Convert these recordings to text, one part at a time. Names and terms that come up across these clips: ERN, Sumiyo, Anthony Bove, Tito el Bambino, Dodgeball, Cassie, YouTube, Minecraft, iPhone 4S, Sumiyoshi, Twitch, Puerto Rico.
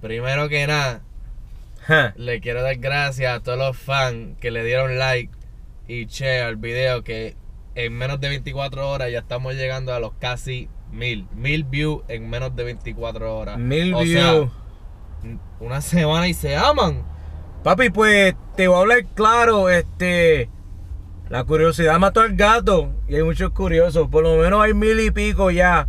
Primero que nada, le quiero dar gracias a todos los fans que le dieron like y share al video, que en menos de 24 horas ya estamos llegando a los casi 1000 views en menos de 24 horas. 1000 views. Sea, una semana y se aman. Papi, pues te voy a hablar claro, la curiosidad mató al gato y hay muchos curiosos. Por lo menos hay 1000 y pico ya.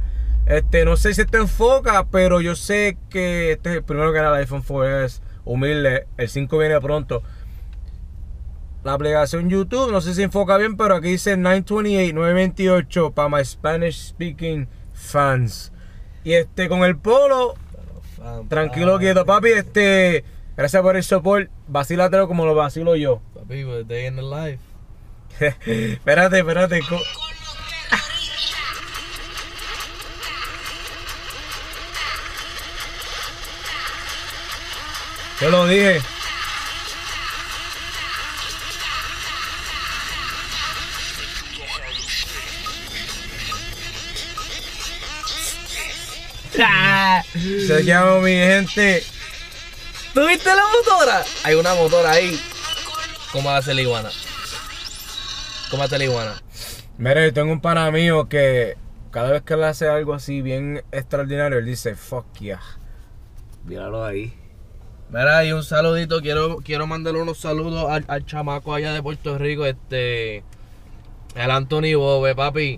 No sé si esto enfoca, pero yo sé que este es el primero que era el iPhone 4S. Humilde, el 5 viene pronto. La aplicación YouTube, no sé si enfoca bien, pero aquí dice 928 para my Spanish speaking fans. Y con el polo, tranquilo, quieto, papi. Gracias por el support. Vacílatelo como lo vacilo yo. Papi, we're day in the life. Espérate, espérate. Yo lo dije. Se llama mi gente. ¿Tuviste la motora? Hay una motora ahí. ¿Cómo hace la iguana? ¿Cómo hace la iguana? Mira, yo tengo un pana mío que cada vez que él hace algo así bien extraordinario, él dice, fuck yeah. Míralo ahí. Mira, y un saludito, quiero mandarle unos saludos al chamaco allá de Puerto Rico, el Anthony Bove, papi.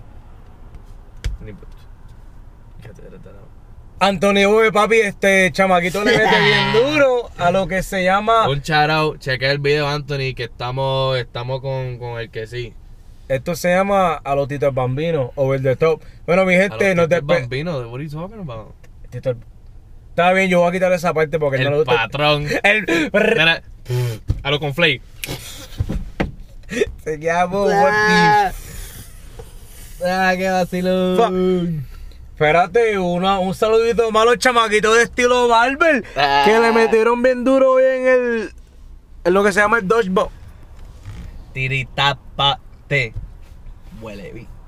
Anthony Bove, papi, chamaquito le mete bien duro a lo que se llama... Un shout out, chequea el video, Anthony, que estamos con el que sí. Esto se llama a los Tito el Bambino, over the top. Bueno, mi gente, no te... ¿Tito el Bambino? ¿De what are you talking about? Tito el... Está bien, yo voy a quitar esa parte porque el no lo patrón. Mira, a lo conflate. Se llama qué vacilo. Espérate, un saludito malo, chamaquito de estilo barber. Que le metieron bien duro hoy en lo que se llama el Dodgeball. Tiritapate. Huele bien.